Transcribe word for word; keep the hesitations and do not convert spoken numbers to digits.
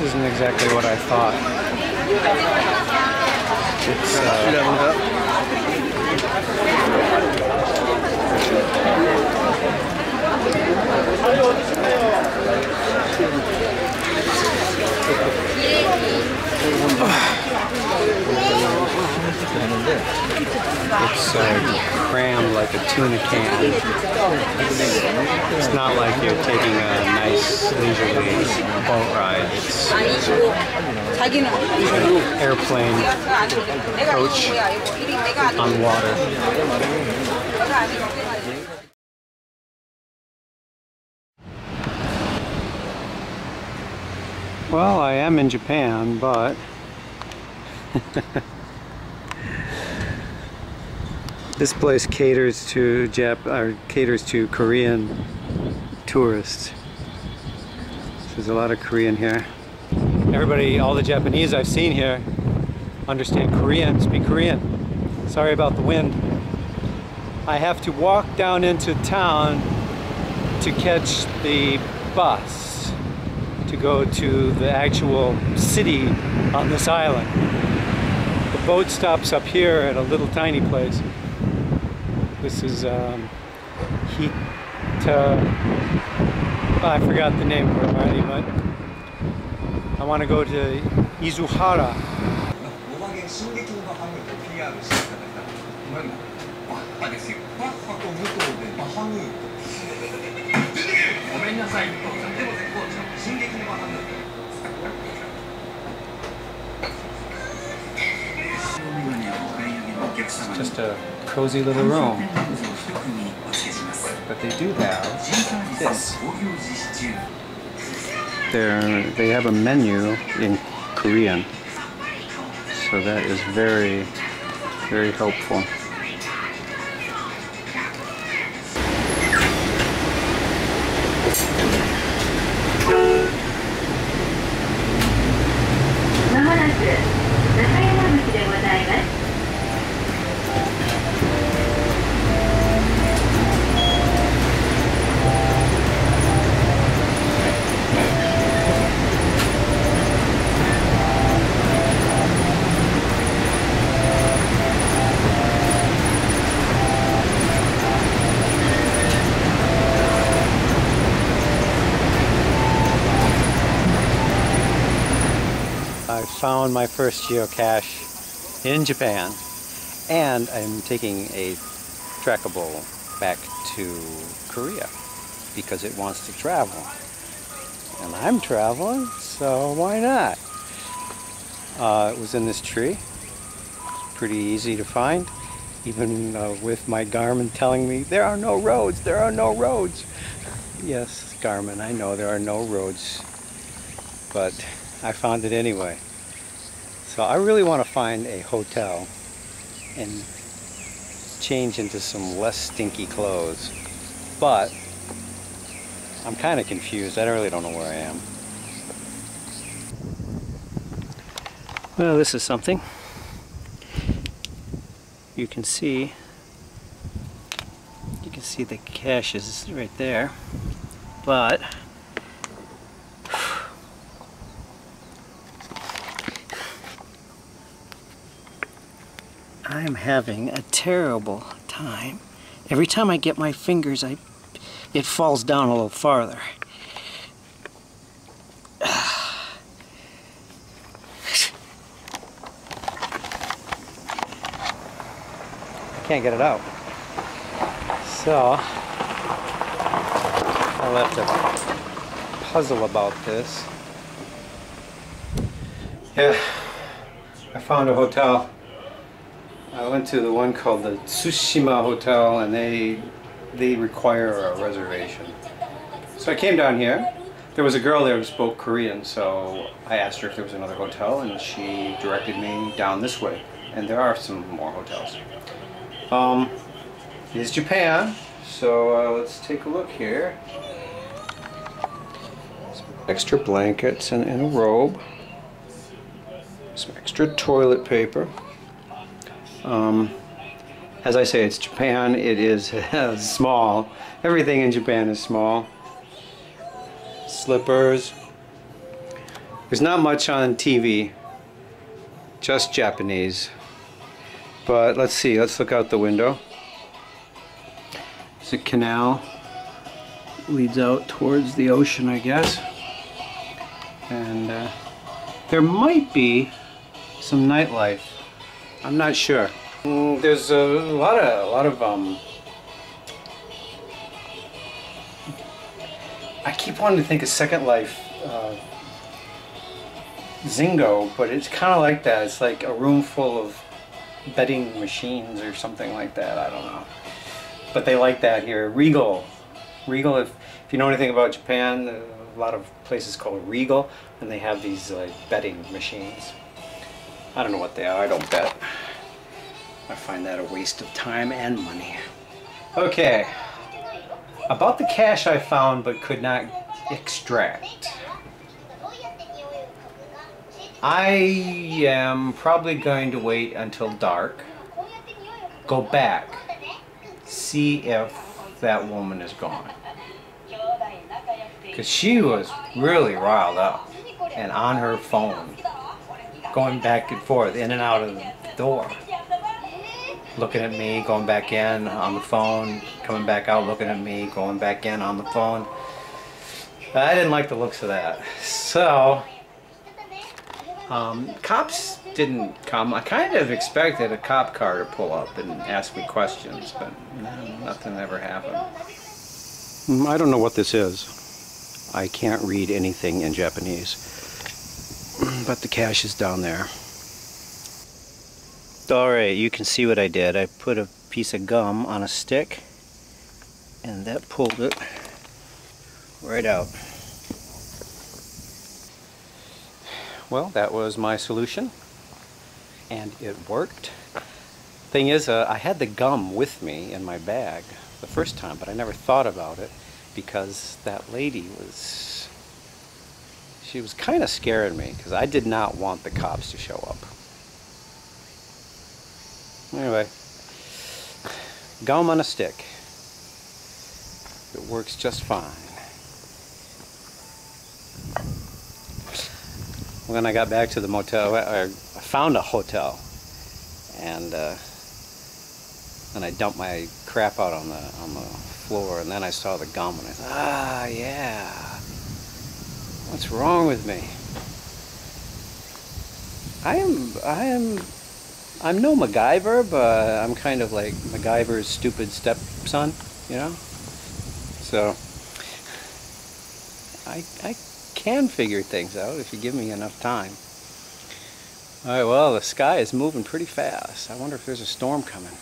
this isn't exactly what I thought. It's, uh, it's uh, crammed like a tuna can. It's, it's not like you're taking a nice leisurely boat ride. It's an airplane coach on water. Well, I am in Japan, but this place caters to Jap or caters to Korean tourists. There's a lot of Korean here. Everybody, all the Japanese I've seen here understand Korean, speak Korean. Sorry about the wind. I have to walk down into town to catch the bus to go to the actual city on this island. The boat stops up here at a little tiny place. This is um, Hita... Oh, I forgot the name for it already, but I want to go to Izuhara. It's just a cozy little room, but they do have this. They're, they have a menu in Korean, so that is very, very helpful. I found my first geocache in Japan, and I'm taking a trackable back to Korea because it wants to travel. And I'm traveling, so why not? Uh, it was in this tree. It's pretty easy to find, even uh, with my Garmin telling me, there are no roads, there are no roads. Yes, Garmin, I know there are no roads, but I found it anyway. So I really want to find a hotel and change into some less stinky clothes, but I'm kind of confused. I really don't know where I am. Well, this is something. You can see, you can see the caches right there, but I'm having a terrible time. Every time I get my fingers, I it falls down a little farther. I can't get it out. So I'll have to puzzle about this. Yeah, I found a hotel. I went to the one called the Tsushima Hotel, and they they require a reservation. So I came down here. There was a girl there who spoke Korean, so I asked her if there was another hotel, and she directed me down this way. And there are some more hotels. Um, it is Japan, so uh, let's take a look here. Some extra blankets and, and a robe. Some extra toilet paper. Um, as I say, it's Japan. It is small. Everything in Japan is small. Slippers. There's not much on T V, just Japanese. But let's see, let's look out the window. There's a canal, leads out towards the ocean, I guess. And uh, there might be some nightlife. I'm not sure. Mm, there's a lot of, a lot of, um, I keep wanting to think of Second Life, uh, Zingo, but it's kind of like that. It's like a room full of betting machines or something like that. I don't know. But they like that here. Regal. Regal, if, if you know anything about Japan, a lot of places call it Regal, and they have these like betting machines. I don't know what they are. I don't bet. I find that a waste of time and money. Okay. About the cash I found but could not extract. I am probably going to wait until dark, go back, see if that woman is gone. Because she was really riled up and on her phone, going back and forth, in and out of the door. Looking at me, going back in on the phone, coming back out, looking at me, going back in on the phone. I didn't like the looks of that. So, um, cops didn't come. I kind of expected a cop car to pull up and ask me questions, but nothing ever happened. I don't know what this is. I can't read anything in Japanese, but the cash is down there. Alright, you can see what I did. I put a piece of gum on a stick and that pulled it right out. Well, that was my solution and it worked. Thing is, uh, I had the gum with me in my bag the first time, but I never thought about it because that lady was, she was kind of scaring me because I did not want the cops to show up. Anyway, gum on a stick. It works just fine. When I got back to the motel, I found a hotel, and uh, and I dumped my crap out on the on the floor, and then I saw the gum, and I thought, ah, yeah, what's wrong with me? I am I am. I'm no MacGyver, but I'm kind of like MacGyver's stupid stepson, you know? So, I, I can figure things out if you give me enough time. Alright, well, the sky is moving pretty fast. I wonder if there's a storm coming.